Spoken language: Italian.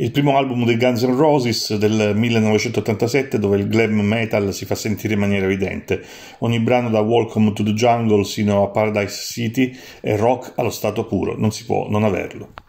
il primo album dei Guns N' Roses del 1987, dove il glam metal si fa sentire in maniera evidente. Ogni brano, da Welcome to the Jungle sino a Paradise City, è rock allo stato puro, non si può non averlo.